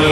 We